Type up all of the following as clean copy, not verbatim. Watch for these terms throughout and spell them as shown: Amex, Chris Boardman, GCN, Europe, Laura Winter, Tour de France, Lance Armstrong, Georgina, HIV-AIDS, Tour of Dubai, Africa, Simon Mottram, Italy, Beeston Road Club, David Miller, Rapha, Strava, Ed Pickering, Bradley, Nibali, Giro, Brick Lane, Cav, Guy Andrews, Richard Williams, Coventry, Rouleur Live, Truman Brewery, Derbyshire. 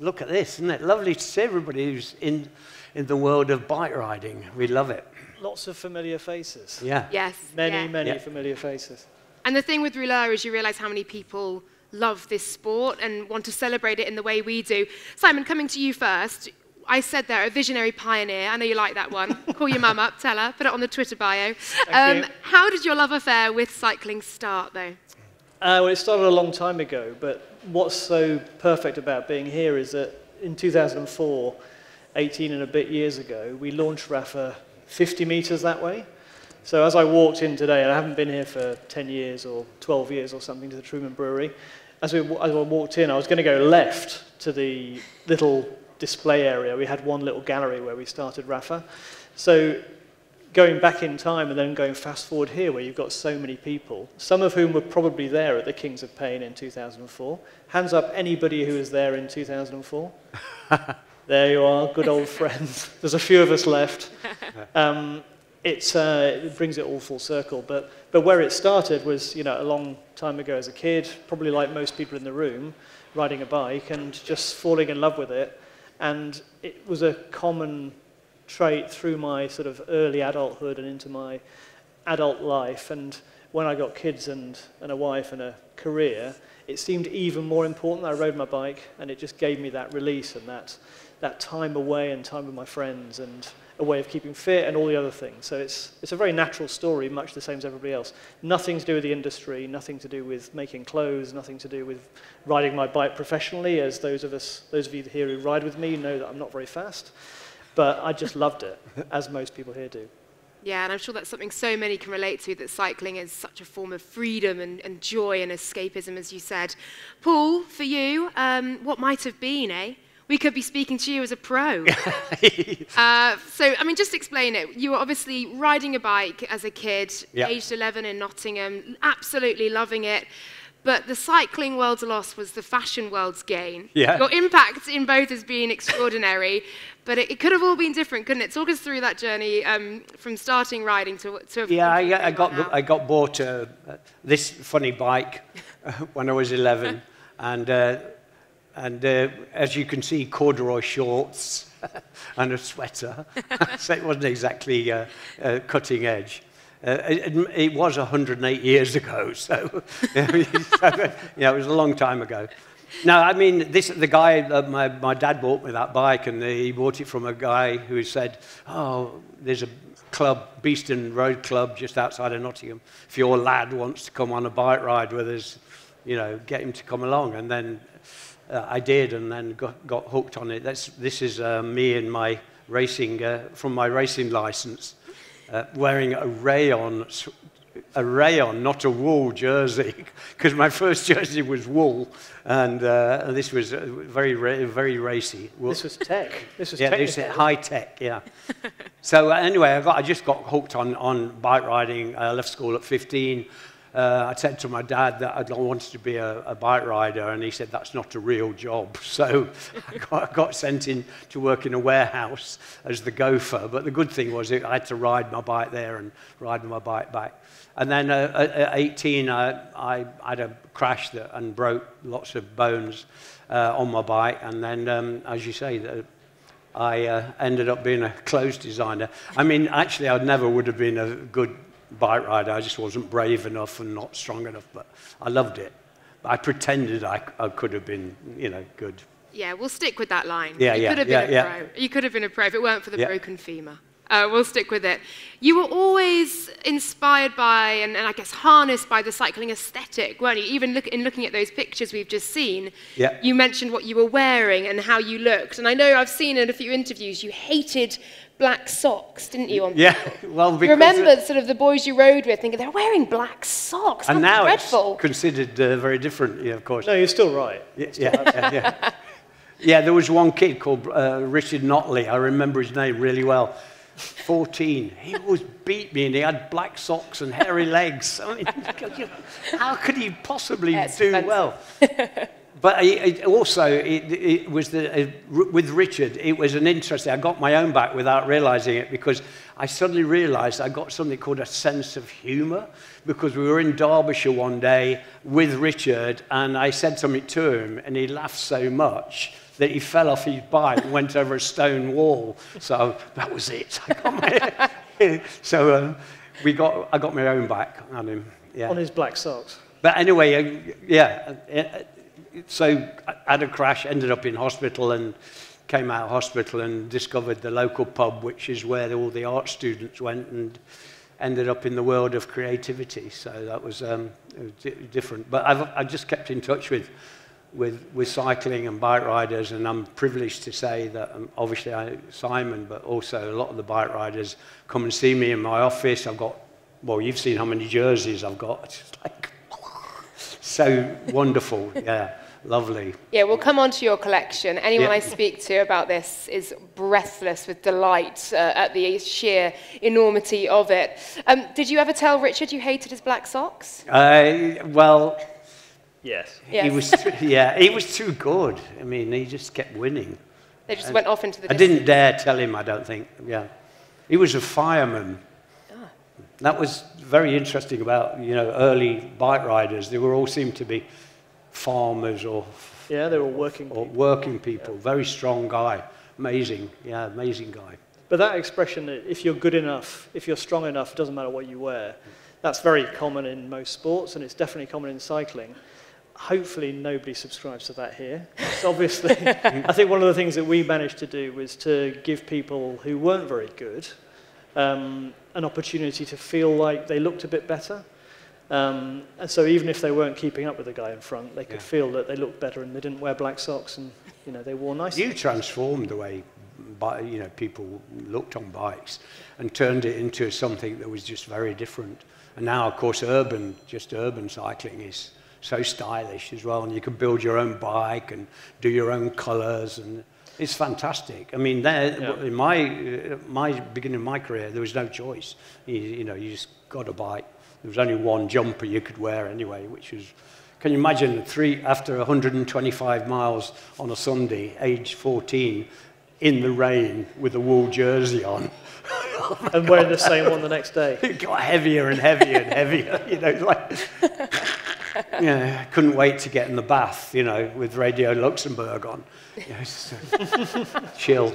look at this, isn't it? Lovely to see everybody who's in the world of bike riding. We love it. Lots of familiar faces. Yeah. Yes. Many familiar faces. And the thing with Rouleur is you realise how many people love this sport and want to celebrate it in the way we do. Simon, coming to you first, I said there, a visionary pioneer. I know you like that one. Call your mum up, tell her, put it on the Twitter bio. How did your love affair with cycling start, though? Well, it started a long time ago, but what's so perfect about being here is that in 2004, 18 and a bit years ago, we launched Rapha 50 metres that way. So as I walked in today, and I haven't been here for 10 years or 12 years or something to the Truman Brewery, as I walked in, I was going to go left to the little display area. We had one little gallery where we started Rapha. So going back in time and then going fast forward here where you've got so many people, some of whom were probably there at the Kings of Pain in 2004. Hands up anybody who was there in 2004. There you are, good old friends. There's a few of us left. It brings it all full circle. But where it started was, you know, a long time ago as a kid, probably like most people in the room, riding a bike and just falling in love with it. And it was a common trait through my sort of early adulthood and into my adult life. And when I got kids and a wife and a career, it seemed even more important that I rode my bike, and it just gave me that release and that time away and time with my friends and a way of keeping fit and all the other things. So it's a very natural story, much the same as everybody else. Nothing to do with the industry, nothing to do with making clothes, nothing to do with riding my bike professionally, as those of you here who ride with me know that I'm not very fast. But I just loved it, as most people here do. Yeah, and I'm sure that's something so many can relate to, that cycling is such a form of freedom and joy and escapism, as you said. Paul, for you, what might have been, eh? We could be speaking to you as a pro. So, I mean, just explain it. You were obviously riding a bike as a kid, aged 11 in Nottingham, absolutely loving it. But the cycling world's loss was the fashion world's gain. Yeah. Your impact in both has been extraordinary, but it could have all been different, couldn't it? Talk us through that journey from starting riding to yeah, I got bought this funny bike when I was 11, and as you can see, corduroy shorts and a sweater. So it wasn't exactly cutting edge. It was 108 years ago, so, it was a long time ago. No, I mean, the guy, my dad bought me that bike, and he bought it from a guy who said, oh, there's a club, Beeston Road Club, just outside of Nottingham. If your lad wants to come on a bike ride with us, you know, get him to come along. And then I did, and then got hooked on it. This is me and my racing, from my racing license. Wearing a rayon, not a wool jersey, because my first jersey was wool, and this was very, very racy. This was tech. This was high tech. Yeah. So anyway, I just got hooked on bike riding. I left school at 15. I said to my dad that I wanted to be a bike rider, and he said that's not a real job. So I got sent in to work in a warehouse as the gopher. But the good thing was I had to ride my bike there and ride my bike back. And then at 18, I had a crash and broke lots of bones on my bike. And then, as you say, I ended up being a clothes designer. I mean, actually, I never would have been a good bike rider. I just wasn't brave enough and not strong enough, but I loved it. I pretended I could have been, you know, good. Yeah, we'll stick with that line. Yeah, you could have been a pro. You could have been a pro if it weren't for the broken femur. We'll stick with it. You were always inspired by and I guess harnessed by the cycling aesthetic, weren't you? Even looking at those pictures we've just seen, you mentioned what you were wearing and how you looked. And I know I've seen in a few interviews you hated black socks, didn't you? Well, because you remember sort of the boys you rode with thinking they're wearing black socks. And now dreadful. It's considered very different, of course. No, you're still right. Yeah, there was one kid called Richard Notley. I remember his name really well. 14. He always beat me, and he had black socks and hairy legs. I mean, how could he possibly do well? But it was with Richard, it was an interesting, I got my own back without realising it, because I suddenly realised I got something called a sense of humour, because we were in Derbyshire one day with Richard, and I said something to him, and he laughed so much that he fell off his bike and went over a stone wall. So that was it. I got my, so I got my own bike on him. Yeah. On his black socks. But anyway, yeah. So I had a crash, ended up in hospital, and came out of hospital and discovered the local pub, which is where all the art students went, and ended up in the world of creativity. So that was different. But I've just kept in touch with cycling and bike riders, and I'm privileged to say that obviously Simon, but also a lot of the bike riders come and see me in my office. I've got, well, you've seen how many jerseys I've got. It's like so wonderful, yeah. Lovely. Yeah, we'll come on to your collection. Anyone I speak to about this is breathless with delight at the sheer enormity of it. Did you ever tell Richard you hated his black socks? Well, yes. He was he was too good. I mean, he just kept winning. They just went off into the distance. I didn't dare tell him, I don't think. Yeah. He was a fireman. Ah. That was very interesting about, you know, early bike riders. They were all seemed to be farmers or they were working people. Very strong guy, amazing, yeah, amazing guy. But that expression, if you're good enough, if you're strong enough, it doesn't matter what you wear. That's very common in most sports, and it's definitely common in cycling. Hopefully, nobody subscribes to that here. It's obviously, I think one of the things that we managed to do was to give people who weren't very good an opportunity to feel like they looked a bit better. And so even if they weren't keeping up with the guy in front, they could feel that they looked better and they didn't wear black socks and, you know, they wore nice things. You transformed the way, you know, people looked on bikes and turned it into something that was just very different. And now, of course, urban cycling is so stylish as well, and you can build your own bike and do your own colours, and it's fantastic. I mean, in my beginning of my career, there was no choice. You know, you just got a bike. There was only one jumper you could wear anyway, which was, can you imagine, after 125 miles on a Sunday, age 14, in the rain with a wool jersey on. And wearing the same one the next day. It got heavier and heavier and heavier, you know, like, you know, couldn't wait to get in the bath, you know, with Radio Luxembourg on. You know, so chill.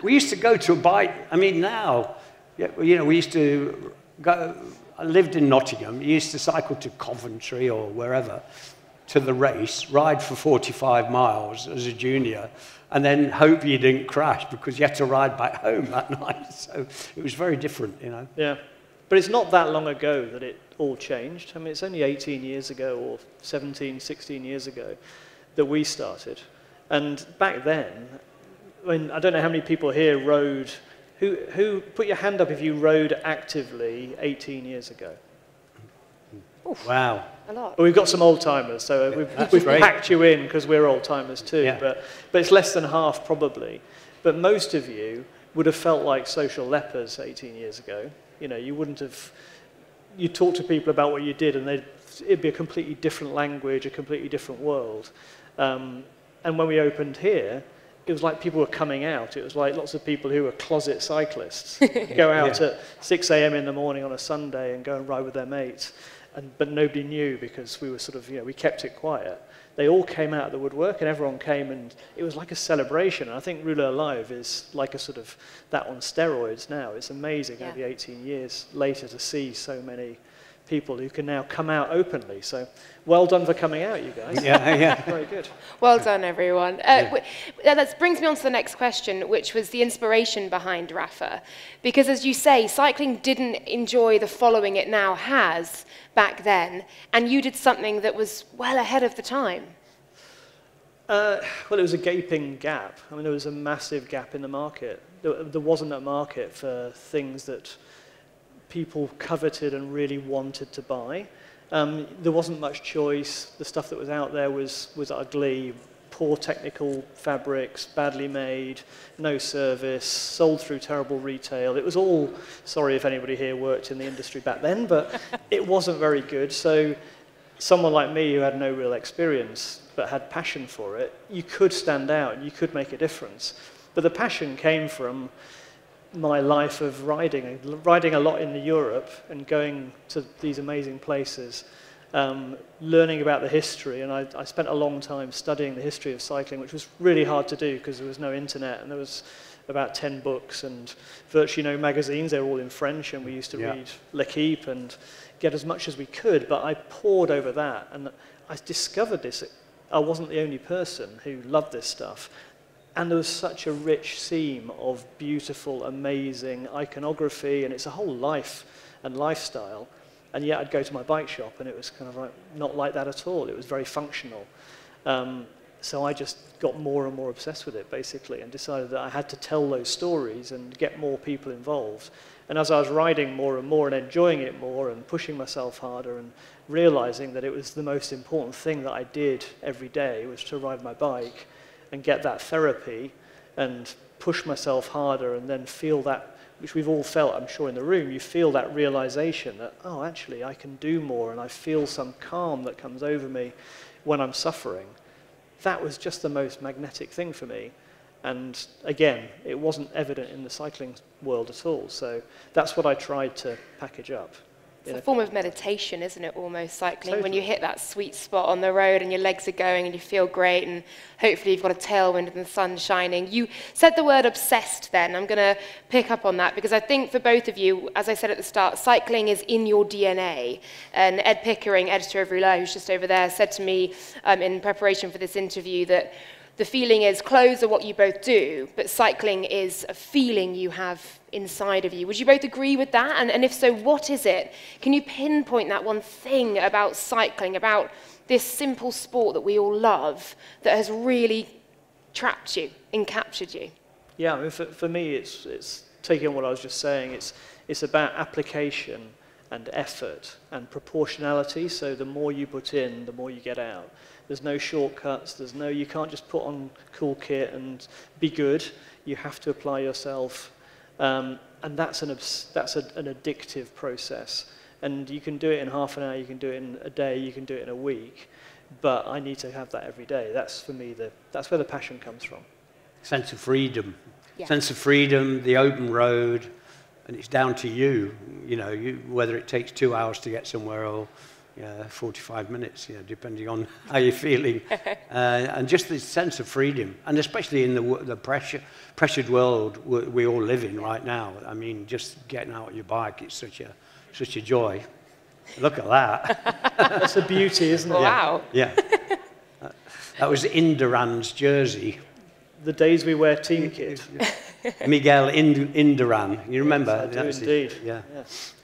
We used to go to a bike, I mean, now, you know, we used to go. I lived in Nottingham. You used to cycle to Coventry or wherever to the race, ride for 45 miles as a junior, and then hope you didn't crash because you had to ride back home that night. So it was very different, you know. Yeah. But it's not that long ago that it all changed. I mean, it's only 18 years ago or 17, 16 years ago that we started. And back then, I mean, I don't know how many people here rode. Who put your hand up if you rode actively 18 years ago? Oof. Wow. A lot. Well, we've got some old-timers, so we've packed you in because we're old-timers too, but it's less than half probably. But most of you would have felt like social lepers 18 years ago. You know, you wouldn't have... You'd talk to people about what you did and it'd be a completely different language, a completely different world. And when we opened here, it was like people were coming out. It was like lots of people who were closet cyclists go out at 6 a.m. in the morning on a Sunday and go and ride with their mates, but nobody knew because we were sort of, you know, we kept it quiet. They all came out of the woodwork and everyone came, and it was like a celebration. And I think Rouleur Live is like a sort of that on steroids now. It's amazing over 18 years later to see so many people who can now come out openly. So well done for coming out, you guys. Yeah, yeah. Very good. Well done, everyone. That brings me on to the next question, which was the inspiration behind Rapha. Because as you say, cycling didn't enjoy the following it now has back then, and you did something that was well ahead of the time. Well, it was a gaping gap. I mean, there was a massive gap in the market. There wasn't a market for things that people coveted and really wanted to buy. There wasn't much choice. The stuff that was out there was ugly, poor technical fabrics, badly made, no service, sold through terrible retail. It was all, sorry if anybody here worked in the industry back then, but it wasn't very good. So someone like me who had no real experience but had passion for it, you could stand out and you could make a difference. But the passion came from my life of riding a lot in Europe and going to these amazing places learning about the history, and I spent a long time studying the history of cycling, which was really hard to do because there was no internet, and there was about 10 books and virtually no magazines. They were all in French, and we used to read L'Equipe and get as much as we could, but I pored over that, and I discovered this. I wasn't the only person who loved this stuff, and there was such a rich seam of beautiful, amazing iconography, and it's a whole life and lifestyle. And yet I'd go to my bike shop, and it was kind of like not like that at all. It was very functional. So I just got more and more obsessed with it, basically, and decided that I had to tell those stories and get more people involved. And as I was riding more and more and enjoying it more and pushing myself harder and realizing that it was the most important thing that I did every day was to ride my bike and get that therapy and push myself harder and then feel that, which we've all felt, I'm sure, in the room. You feel that realization that, oh, actually, I can do more, and I feel some calm that comes over me when I'm suffering. That was just the most magnetic thing for me. And again, it wasn't evident in the cycling world at all. So that's what I tried to package up. It's a form of meditation, isn't it, almost, cycling? Totally. When you hit that sweet spot on the road and your legs are going and you feel great and hopefully you've got a tailwind and the sun's shining. You said the word obsessed then. I'm going to pick up on that because I think for both of you, as I said at the start, cycling is in your DNA. And Ed Pickering, editor of Rouleur, who's just over there, said to me in preparation for this interview that the feeling is clothes are what you both do, but cycling is a feeling you have inside of you. Would you both agree with that? And if so, what is it? Can you pinpoint that one thing about cycling, about this simple sport that we all love, that has really trapped you and captured you? Yeah, I mean, for me, it's taking on what I was just saying. It's about application and effort and proportionality. So the more you put in, the more you get out. There's no shortcuts. There's no, you can't just put on cool kit and be good. You have to apply yourself. And that's an addictive process. And you can do it in half an hour. You can do it in a day. You can do it in a week. But I need to have that every day. That's, for me, that's where the passion comes from. Sense of freedom. Yeah. Sense of freedom, the open road. And it's down to you, whether it takes 2 hours to get somewhere or 45 minutes, depending on how you're feeling, and just the sense of freedom, and especially in the pressured world we all live in right now. I mean, just getting out of your bike is such a joy. Look at that. That's a beauty, isn't it? Wow. Yeah. That was Induráin's jersey. The days we wear team kit. Miguel Induráin, you remember? Yes, indeed.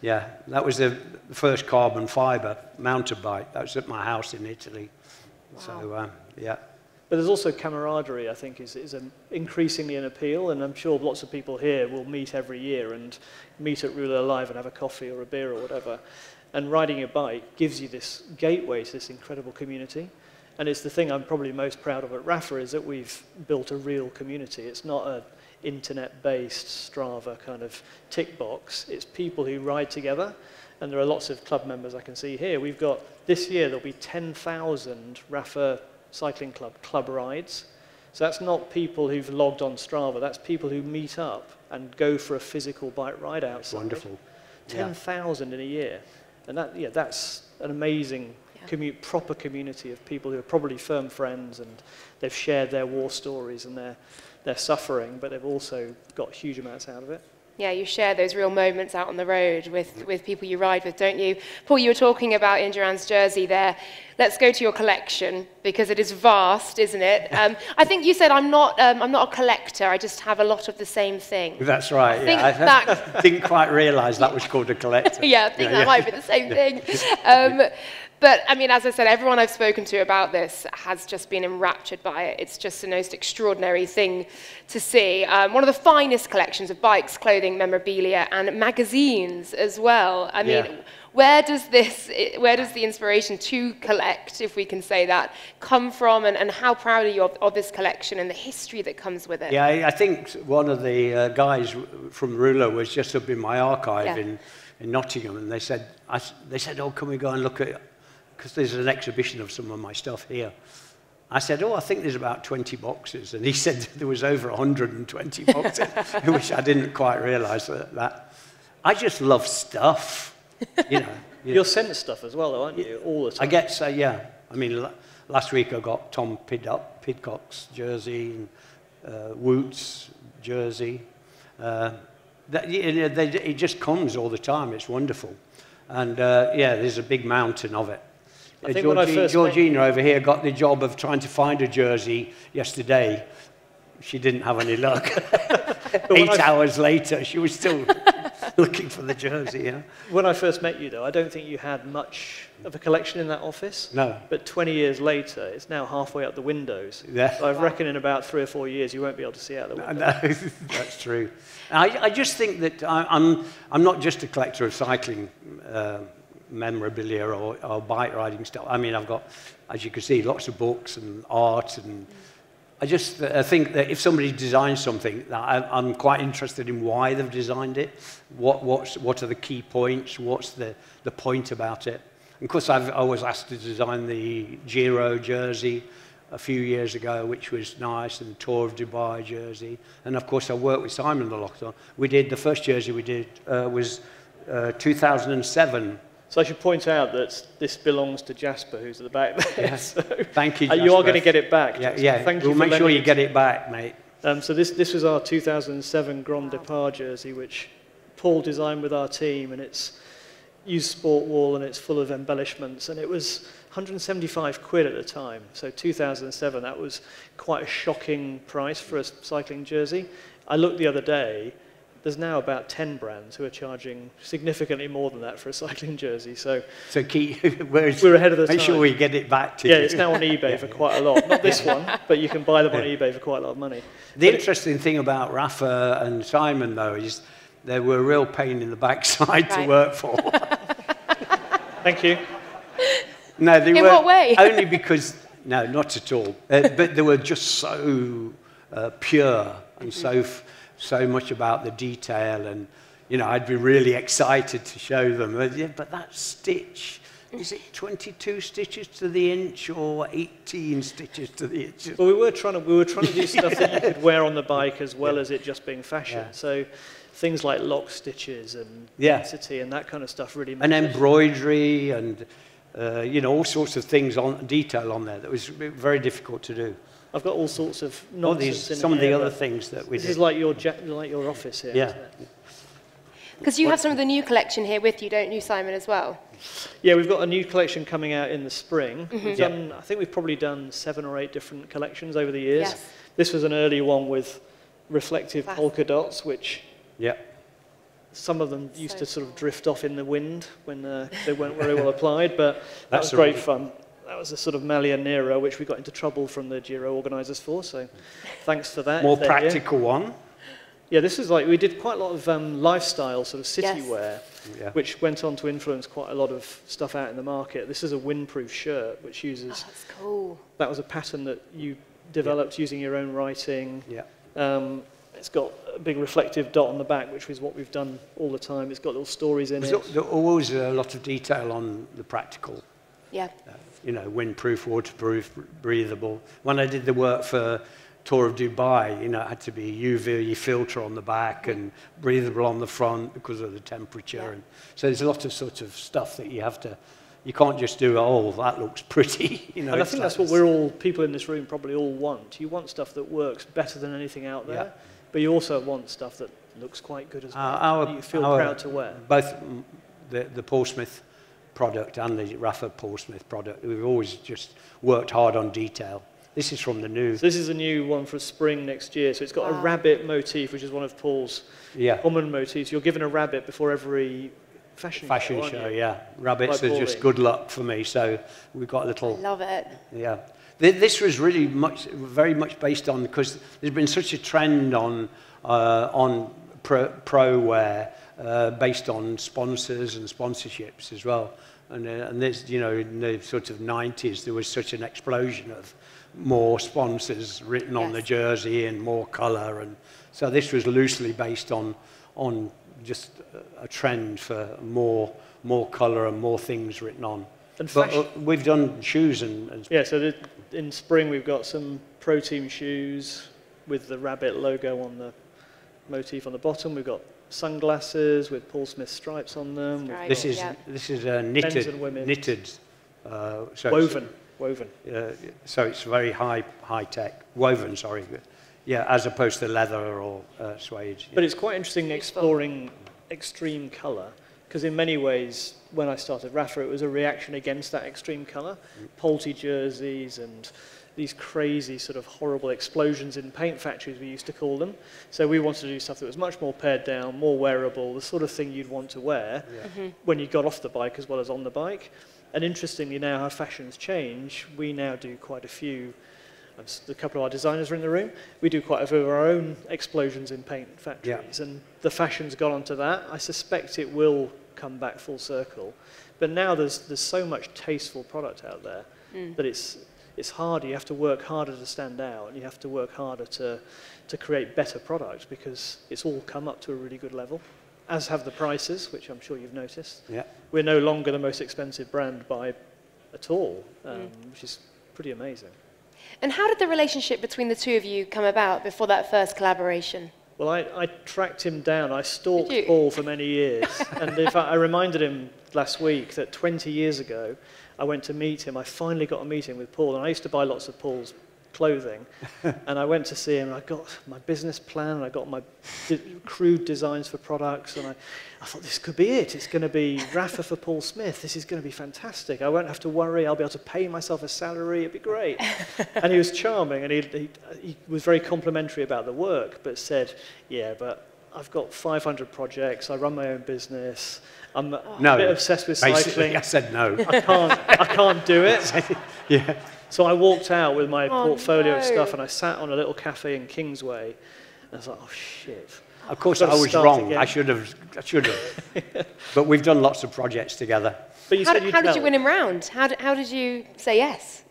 Yeah, that was the first carbon fibre mountain bike. That was at my house in Italy. Wow. So, yeah. But there's also camaraderie, I think, is increasingly an appeal, and I'm sure lots of people here will meet every year and meet at Rouleur Live and have a coffee or a beer or whatever. And riding a bike gives you this gateway to this incredible community. And it's the thing I'm probably most proud of at Rapha is that we've built a real community. It's not a internet-based Strava kind of tick box. It's people who ride together, and there are lots of club members I can see here. We've got, this year, there'll be 10,000 Rapha Cycling Club rides. So that's not people who've logged on Strava. That's people who meet up and go for a physical bike ride outside. That's wonderful. 10,000 in a year. And that, that's an amazing proper community of people who are probably firm friends, and they've shared their war stories and their suffering, but they've also got huge amounts out of it. Yeah, you share those real moments out on the road with people you ride with, don't you? Paul, you were talking about Induráin's jersey there. Let's go to your collection, because it is vast, isn't it? I think you said, I'm not a collector, I just have a lot of the same thing. That's right, I didn't quite realise that was called a collector. Yeah, I think that might be the same thing. But, I mean, as I said, everyone I've spoken to about this has just been enraptured by it. It's just the most extraordinary thing to see. One of the finest collections of bikes, clothing, memorabilia, and magazines as well. I mean, where does the inspiration to collect, if we can say that, come from? And how proud are you of this collection and the history that comes with it? Yeah, I think one of the guys from Rouleur was just up in my archive in Nottingham, and they said, oh, can we go and look at it? Because there's an exhibition of some of my stuff here. I said, oh, I think there's about 20 boxes. And he said there was over 120 boxes, which I didn't quite realise that. I just love stuff, yeah. You're sending stuff as well, though, aren't you? All the time. I get, yeah. I mean, last week I got Tom Pidcock's jersey and Woot's jersey. It just comes all the time. It's wonderful. And, yeah, there's a big mountain of it. I think Georgina over here got the job of trying to find a jersey yesterday. She didn't have any luck. 8 hours later, she was still looking for the jersey. Yeah. When I first met you, though, I don't think you had much of a collection in that office. No. But 20 years later, it's now halfway up the windows. Yeah. So I reckon in about 3 or 4 years, you won't be able to see out the window. No, that's true. I just think that I'm not just a collector of cycling memorabilia or bike riding stuff. I mean, I've got, as you can see, lots of books and art, and I just think that if somebody designs something, I'm quite interested in why they've designed it, what are the key points, what's the point about it. And of course, I was asked to design the Giro jersey a few years ago, which was nice, and the Tour of Dubai jersey. And of course, I worked with Simon a lot. We did the first jersey we did was 2007. So I should point out that this belongs to Jasper, who's at the back there. Yeah. So thank you, Jasper. You are going to get it back. Yeah, yeah. Thank you. We'll make sure you get it back, mate. So this was our 2007 Grand Départ jersey, which Paul designed with our team, and it's used sport wool, and it's full of embellishments, and it was 175 quid at the time. So 2007, that was quite a shocking price for a cycling jersey. I looked the other day. There's now about 10 brands who are charging significantly more than that for a cycling jersey. So we're ahead of the time. Make sure we get it back to you. Yeah, it's now on eBay for quite a lot. Not this one, but you can buy them on eBay for quite a lot of money. The interesting thing about Rapha and Simon, though, is they were a real pain in the backside to work for. Thank you. No, they were. In what way? Only because, no, not at all. But they were just so pure and so much about the detail, and you know, I'd be really excited to show them. But that stitch, is it 22 stitches to the inch or 18 stitches to the inch? Well, we were trying to do stuff that you could wear on the bike as well as it just being fashion. Yeah. So things like lock stitches and density and that kind of stuff really matters. And embroidery and you know, all sorts of things on detail on there that was very difficult to do. I've got all sorts of nonsense in some of the other things that we did. This is like your office here, isn't it? Because you have some of the new collection here with you, don't you, Simon, as well? Yeah, we've got a new collection coming out in the spring. Mm-hmm. I think we've probably done 7 or 8 different collections over the years. Yes. This was an early one with reflective polka dots, which some of them used to sort of drift off in the wind when they weren't very well applied, but that was great fun. That was a sort of Malia Nero, which we got into trouble from the Giro organisers for, so thanks for that. More practical one. Yeah, this is like, we did quite a lot of lifestyle, sort of city wear, which went on to influence quite a lot of stuff out in the market. This is a windproof shirt, which uses... Oh, that's cool. That was a pattern that you developed using your own writing. Yeah. It's got a big reflective dot on the back, which is what we've done all the time. It's got little stories in it. There's always a lot of detail on the practical. Yeah. You know, windproof, waterproof, breathable. When I did the work for Tour of Dubai, you know, it had to be UV filter on the back and breathable on the front because of the temperature. Yeah. And so there's a lot of sort of stuff that you have to, you can't just do, oh, that looks pretty. You know, and I think that's what we're all, people in this room probably all want. You want stuff that works better than anything out there, but you also want stuff that looks quite good as well, that you feel proud to wear. Both the Paul Smith product and the Rapha Paul Smith product. We've always just worked hard on detail. This is from the new... So this is a new one for spring next year. So it's got a rabbit motif, which is one of Paul's common motifs. You're given a rabbit before every fashion show. Fashion show, yeah. Rabbits are just good luck for me. So we've got a little... Love it. Yeah. This was really very much based on... Because there's been such a trend on pro wear... based on sponsors and sponsorships as well, and there's, you know, in the sort of 90s there was such an explosion of more sponsors written on the jersey and more colour, and so this was loosely based on just a trend for more colour and more things written on. And but we've done shoes and yeah. So in spring we've got some pro team shoes with the rabbit logo on the motif on the bottom. We've got sunglasses with Paul Smith stripes on them. This is knitted. So woven. So it's very high tech. Woven, sorry. Yeah, as opposed to leather or suede. Yeah. But it's quite interesting exploring extreme colour, because in many ways, when I started Rapha, it was a reaction against that extreme colour. Polti jerseys and these crazy sort of horrible explosions in paint factories, we used to call them. So we wanted to do stuff that was much more pared down, more wearable, the sort of thing you'd want to wear when you got off the bike as well as on the bike. And interestingly now, how fashions change, we now do quite a few, a couple of our designers are in the room, we do quite a few of our own explosions in paint factories. Yeah. And the fashion's got onto that. I suspect it will come back full circle. But now there's so much tasteful product out there that it's hard. You have to work harder to stand out, and you have to work harder to create better products, because it's all come up to a really good level, as have the prices, which I'm sure you've noticed. Yeah. We're no longer the most expensive brand by at all, which is pretty amazing. And how did the relationship between the two of you come about before that first collaboration? Well, I tracked him down. I stalked Paul for many years. And in fact, I reminded him last week that 20 years ago, I went to meet him. I finally got a meeting with Paul, and I used to buy lots of Paul's clothing. And I went to see him, and I got my business plan, and I got my crude designs for products, and I thought, this could be it. It's going to be Rapha for Paul Smith. This is going to be fantastic. I won't have to worry. I'll be able to pay myself a salary. It'd be great. And he was charming, and he was very complimentary about the work, but said, yeah, but I've got 500 projects. I run my own business. I'm a bit obsessed with cycling. I said no. I can't do it. Yeah. So I walked out with my portfolio of stuff, and I sat on a little cafe in Kingsway, and I was like, oh, shit. Of course, I was wrong. Again. I should have. Yeah. But we've done lots of projects together. But how did you win him round? How did you say yes?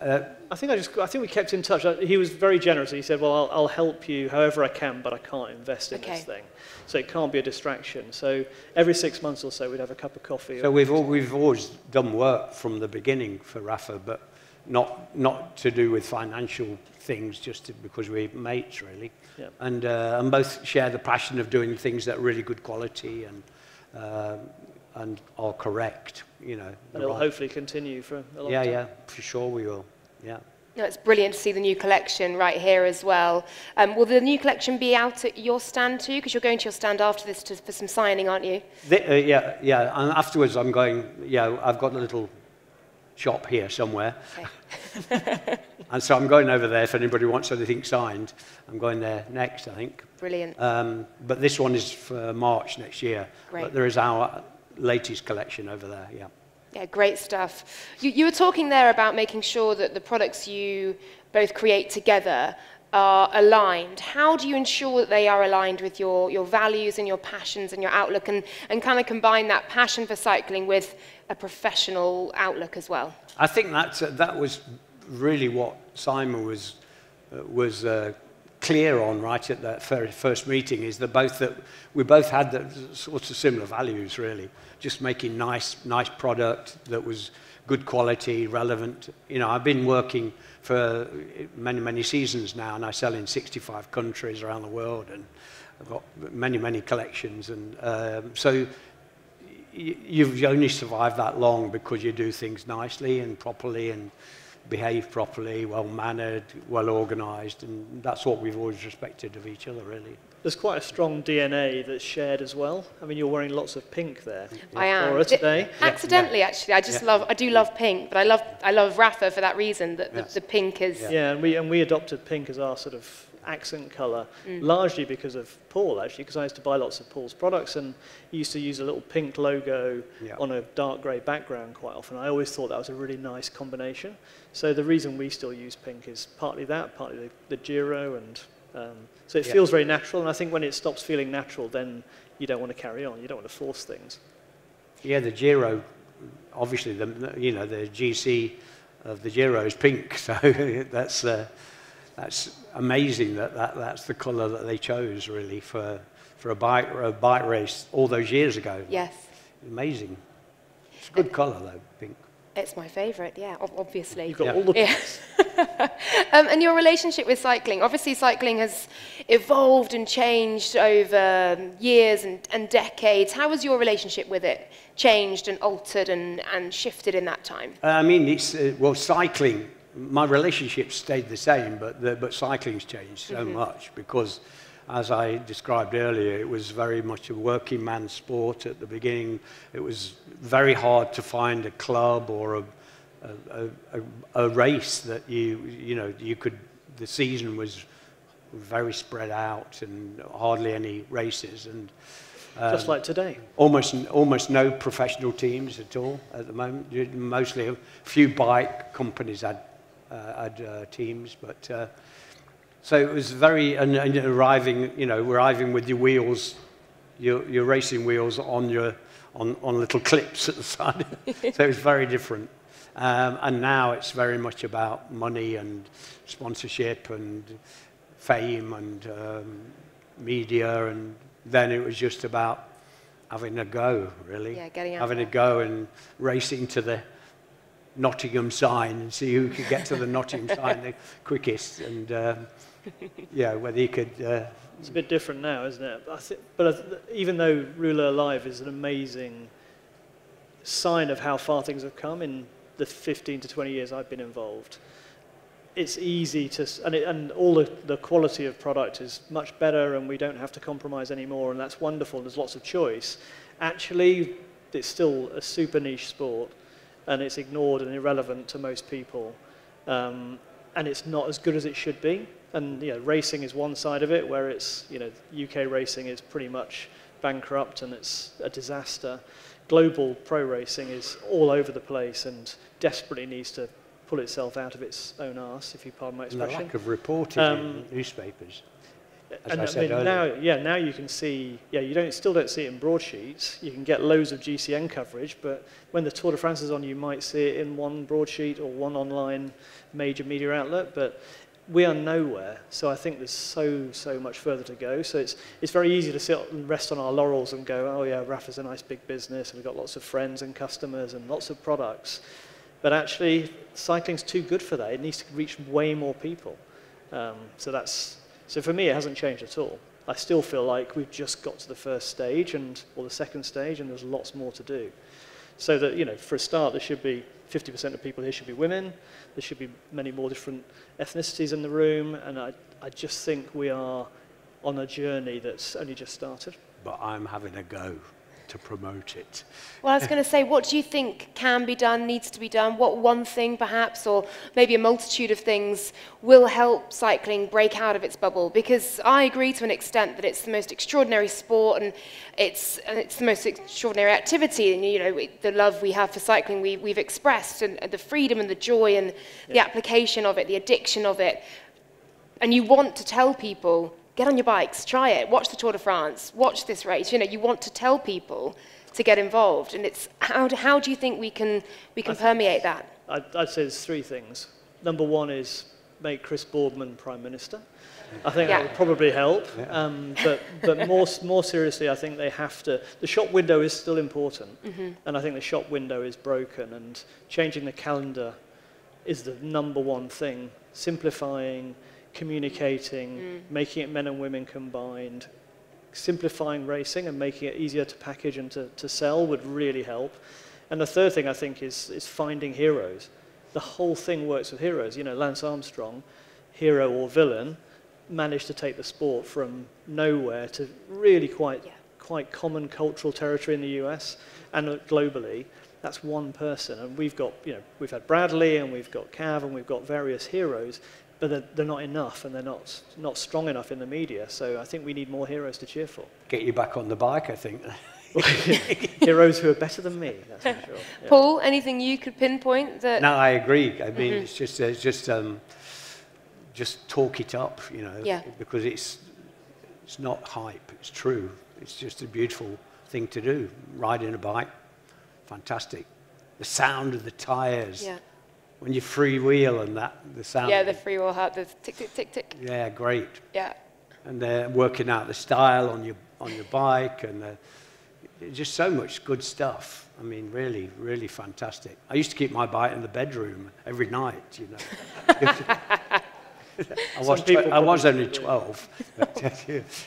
I think we kept in touch. He was very generous. He said, well, I'll help you however I can, but I can't invest in this thing. So it can't be a distraction. So every 6 months or so, we'd have a cup of coffee. So we've always done work from the beginning for Rapha, but not to do with financial things, just because we're mates, really. Yeah. And both share the passion of doing things that are really good quality and are correct, you know. And it'll hopefully continue for a long time. Yeah, for sure we will, yeah. No, it's brilliant to see the new collection right here as well. Will the new collection be out at your stand too? Because you're going to your stand after this for some signing, aren't you? Yeah, and afterwards I'm going, I've got a little shop here somewhere. Okay. And so I'm going over there if anybody wants anything signed. I'm going there next, I think. Brilliant. But this one is for March next year. Great. But there is our latest collection over there, yeah. Yeah, great stuff. You were talking there about making sure that the products you both create together are aligned. How do you ensure that they are aligned with your values and your passions and your outlook, and kind of combine that passion for cycling with a professional outlook as well? I think that was really what Simon was clear on right at that very first meeting, is that we both had the sorts of similar values, really. Just making nice product that was good quality, relevant. You know, I've been working for many seasons now, and I sell in 65 countries around the world, and I've got many collections. And so you've only survived that long because you do things nicely and properly, and behave properly, well-mannered, well-organised, and that's what we've always respected of each other, really. There's quite a strong DNA that's shared as well. I mean, you're wearing lots of pink there. I am. Laura, today. Accidentally, actually. I just love. I do love pink, but I love Rapha for that reason. That the pink is. Yeah. and we adopted pink as our sort of accent colour, largely because of Paul, actually, because I used to buy lots of Paul's products, and he used to use a little pink logo on a dark grey background quite often. I always thought that was a really nice combination. So the reason we still use pink is partly that, partly the Giro, and so it feels very natural. And I think when it stops feeling natural, then you don't want to carry on. You don't want to force things. Yeah, the Giro, obviously, the GC of the Giro is pink, so that's. That's amazing that's the colour that they chose, really, for a bike race all those years ago. Yes. Amazing. It's a good colour, though, pink. It's my favourite, yeah, obviously. You've got all the bits. And your relationship with cycling. Obviously, cycling has evolved and changed over years and decades. How has your relationship with it changed and altered and shifted in that time? I mean, it's, well, cycling, my relationship stayed the same, but cycling's changed so much because, as I described earlier, it was very much a working man sport at the beginning. It was very hard to find a club or a race that you could. The season was very spread out and hardly any races, and just like today, almost no professional teams at all at the moment. Mostly a few bike companies had teams, but. So it was very, and arriving, arriving with your wheels, your racing wheels on little clips at the side. So it was very different. And now it's very much about money and sponsorship and fame and media. And then it was just about having a go, really. Yeah, getting out. Having a go and racing to the Nottingham sign and see who could get to the Nottingham sign the quickest, and yeah, whether you could. It's a bit different now, isn't it? Even though Rouleur Live is an amazing sign of how far things have come in the 15 to 20 years I've been involved, it's easy to and all the quality of product is much better, and we don't have to compromise anymore, and that's wonderful. There's lots of choice. Actually, it's still a super niche sport. And it's ignored and irrelevant to most people. And it's not as good as it should be. And racing is one side of it, where it's, UK racing is pretty much bankrupt and it's a disaster. Global pro racing is all over the place and desperately needs to pull itself out of its own arse, if you pardon my expression. The lack of reporting in newspapers. As and I said earlier. Now you can see, you still don't see it in broadsheets. You can get loads of GCN coverage, but when the Tour de France is on, you might see it in one broadsheet or one online major media outlet, but we are nowhere. So I think there's so much further to go. So it's very easy to sit and rest on our laurels and go, oh yeah, Rapha's a nice big business, and we've got lots of friends and customers and lots of products. But actually, cycling's too good for that. It needs to reach way more people. So for me, it hasn't changed at all. I still feel like we've just got to the first stage or the second stage, and there's lots more to do. So that, for a start, there should be 50% of people here should be women. There should be many more different ethnicities in the room. And I just think we are on a journey that's only just started. But I'm having a go to promote it. Well, I was going to say, what do you think can be done, needs to be done? What one thing, perhaps, or maybe a multitude of things will help cycling break out of its bubble? Because I agree to an extent that it's the most extraordinary sport, and it's the most extraordinary activity. And the love we have for cycling, we've expressed, and the freedom and the joy and the application of it, the addiction of it. And you want to tell people, get on your bikes, try it, watch the Tour de France, watch this race. You want to tell people to get involved, and it's how do you think we can permeate that? I'd say there's three things. Number one is make Chris Boardman Prime Minister. I think that would probably help. Yeah. But more seriously, I think they have to. The shop window is still important, and I think the shop window is broken. And changing the calendar is the number one thing. Simplifying. Communicating, making it men and women combined, simplifying racing and making it easier to package and to sell would really help. And the third thing I think is finding heroes. The whole thing works with heroes. Lance Armstrong, hero or villain, managed to take the sport from nowhere to really quite common cultural territory in the US and globally. That's one person, and we've got we've had Bradley and we've got Cav and we've got various heroes. But they're not enough, and they're not strong enough in the media. So I think we need more heroes to cheer for. Get you back on the bike, I think. Heroes who are better than me, that's for sure. Yeah. Paul, anything you could pinpoint that? No, I agree. I mean, it's just talk it up, because it's not hype. It's true. It's just a beautiful thing to do. Riding a bike, fantastic. The sound of the tires. Yeah. When you freewheel and that, the sound. Yeah, the freewheel heart, the tick, tick, tick, tick. Yeah, great. Yeah. And they're working out the style on your bike, and just so much good stuff. I mean, really, really fantastic. I used to keep my bike in the bedroom every night, you know. I was only 12. But,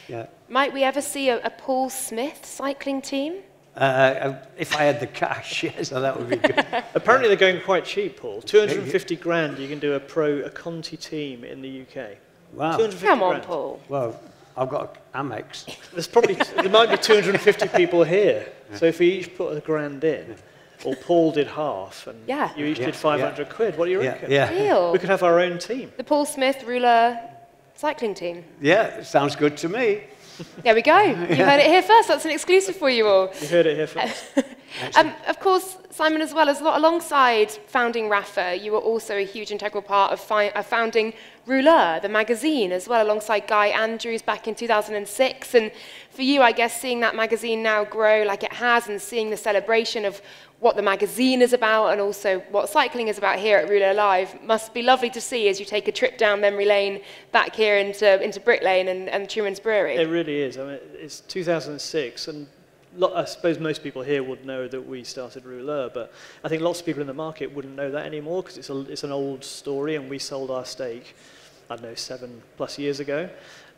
yeah. Might we ever see a Paul Smith cycling team? If I had the cash, yes, so that would be good. Apparently they're going quite cheap, Paul. 250 grand, you can do a Conti team in the UK. Wow. Come on, grand. Paul. Well, I've got Amex. There's probably, there might be 250 people here. Yeah. So if we each put £1 grand in, yeah. Or Paul did half, and yeah. you each yeah. did 500 yeah. quid, what do you reckon? Yeah. Yeah. We could have our own team. The Paul Smith Rouleur cycling team. Yeah, sounds good to me. There we go. You yeah. heard it here first. That's an exclusive for you all. You heard it here first. Of course, Simon, as well, as alongside founding Rapha, you were also a huge integral part of founding Rouleur, the magazine, as well, alongside Guy Andrews back in 2006. And for you, I guess, seeing that magazine now grow like it has and seeing the celebration of what the magazine is about and also what cycling is about here at Rouleur Live must be lovely to see as you take a trip down memory lane back here into Brick Lane and Truman's Brewery. It really is. I mean, it's 2006, and I suppose most people here would know that we started Rouleur, but I think lots of people in the market wouldn't know that anymore because it's an old story, and we sold our stake, I don't know, 7+ years ago.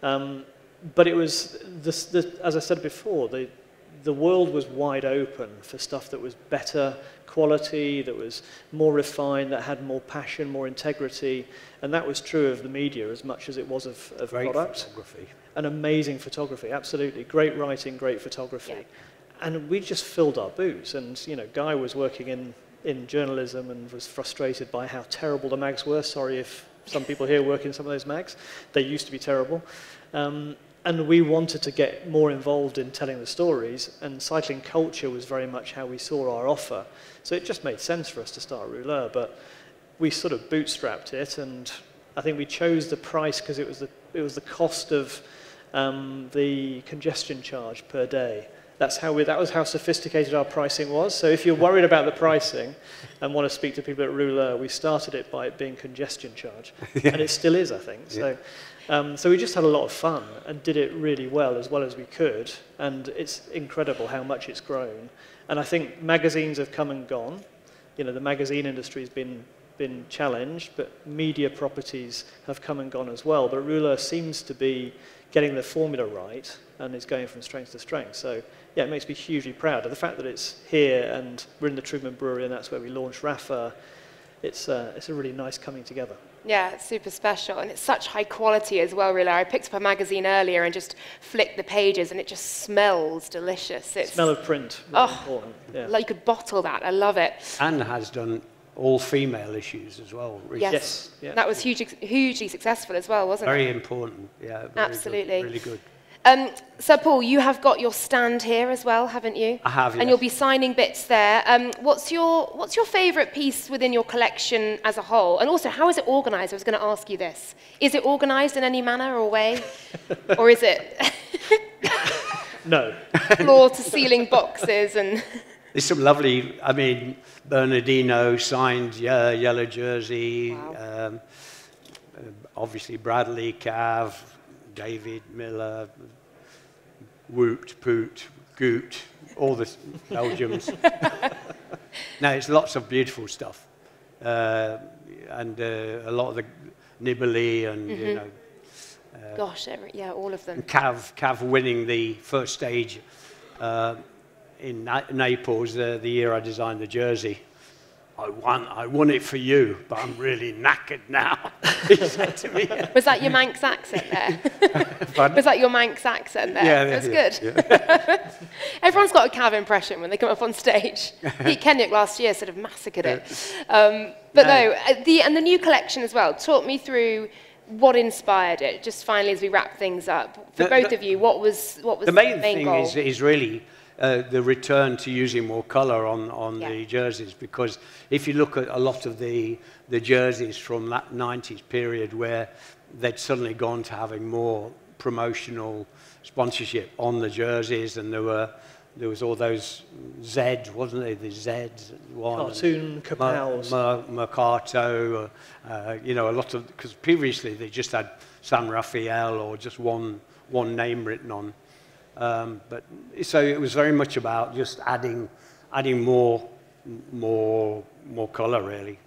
But it was, as I said before, the world was wide open for stuff that was better quality, that was more refined, that had more passion, more integrity, and that was true of the media as much as it was of great product. Photography. And amazing photography, absolutely. Great writing, great photography. Yeah. And we just filled our boots, and you know, Guy was working in journalism and was frustrated by how terrible the mags were. Sorry if some people here work in some of those mags. They used to be terrible. And we wanted to get more involved in telling the stories, and cycling culture was very much how we saw our offer. So it just made sense for us to start Rouleur, but we sort of bootstrapped it, and I think we chose the price because it was the cost of the congestion charge per day. That was how sophisticated our pricing was. So if you're worried about the pricing and want to speak to people at Rouleur, we started it by it being congestion charge. Yeah. And it still is, I think. Yeah. So we just had a lot of fun and did it really well as we could. And it's incredible how much it's grown. And I think magazines have come and gone. You know, the magazine industry has been challenged, but media properties have come and gone as well. But Rouleur seems to be getting the formula right and is going from strength to strength. So yeah, it makes me hugely proud. And the fact that it's here and we're in the Truman Brewery and that's where we launched Rapha, it's a really nice coming together. Yeah, it's super special, and it's such high quality as well, really. I picked up a magazine earlier and just flicked the pages, and it just smells delicious. It's smell of print. Really important. Yeah. Like you could bottle that. I love it. Anne has done all-female issues as well. Yes. Yes. Yeah. That was hugely successful as well, wasn't it? Very important. Yeah, very absolutely. Good. Really good. Sir Paul, you have got your stand here as well, haven't you? I have, yes. And you'll be signing bits there. What's your favourite piece within your collection as a whole? And also, how is it organised? I was going to ask you this. Is it organised in any manner or way? Or is it... No. Floor-to-ceiling boxes and... There's some lovely... I mean, Bernardino signed yellow jersey. Wow. Obviously, Bradley, Cav... David Miller, Woot, Poot, Goot, all the Belgians. No, it's lots of beautiful stuff. And a lot of the Nibali and, you know. Gosh, yeah, all of them. Cav winning the first stage in Naples the year I designed the jersey. I won it for you, but I'm really knackered now, he said to me. Was that your Manx accent there? Was that your Manx accent there? Yeah, it was good. Yeah. Everyone's got a Cav impression when they come up on stage. Pete Kenyock last year sort of massacred it. But no, and the new collection as well. Talk me through what inspired it, just finally as we wrap things up. For both of you, what was the main goal? Is really... the return to using more colour on the jerseys, because if you look at a lot of the jerseys from that 90s period where they'd suddenly gone to having more promotional sponsorship on the jerseys, and there was all those Zeds, wasn't there? The Zeds, cartoon Capels, Mercato, you know, a lot of, because previously they just had San Rafael or just one name written on. But so it was very much about just adding more colour really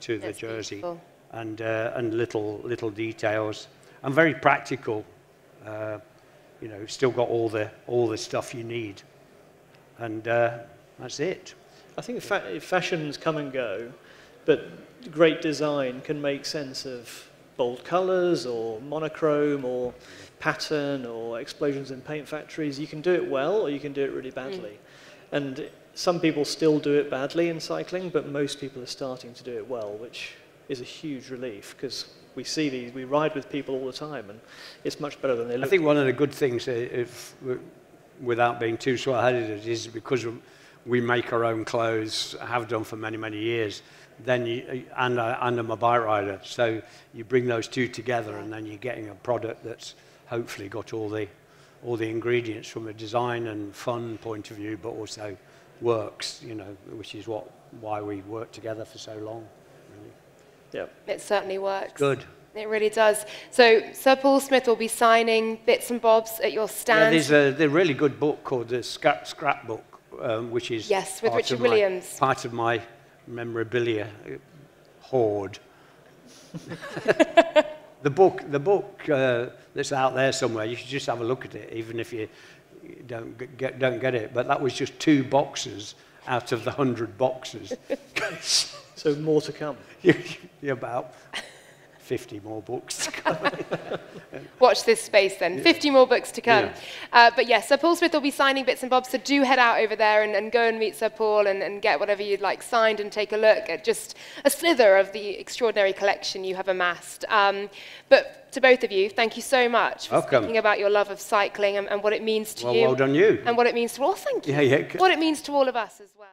to the jersey, and little details. And very practical. You know, still got all the stuff you need, and that's it. I think fashions come and go, but great design can make sense of bold colours or monochrome or pattern or explosions in paint factories. You can do it well or you can do it really badly. Mm. And some people still do it badly in cycling, but most people are starting to do it well, which is a huge relief because we see these, we ride with people all the time and it's much better than they look. I think one of the good things, if without being too sore-headed, is because we make our own clothes, have done for many, many years. Then you, and I'm a bike rider, so you bring those two together, and then you're getting a product that's hopefully got all the ingredients from a design and fun point of view, but also works. You know, which is why we work together for so long. Really. Yeah, it certainly works. Good. It really does. So Sir Paul Smith will be signing bits and bobs at your stand. Yeah, there's a really good book called the Scrapbook. Which is yes, with Richard Williams. Part of my memorabilia hoard. the book that's out there somewhere. You should just have a look at it, even if you don't get it. But that was just 2 boxes out of the 100 boxes. So more to come. About 50 more books to come. Watch this space then. 50 more books to come. Yeah. But yes, Sir Paul Smith will be signing bits and bobs, so do head out over there and go and meet Sir Paul and get whatever you'd like signed and take a look at just a slither of the extraordinary collection you have amassed. But to both of you, thank you so much for speaking about your love of cycling and what it means to you. Well done you. And what it means to all, thank you. Yeah, yeah. What it means to all of us as well.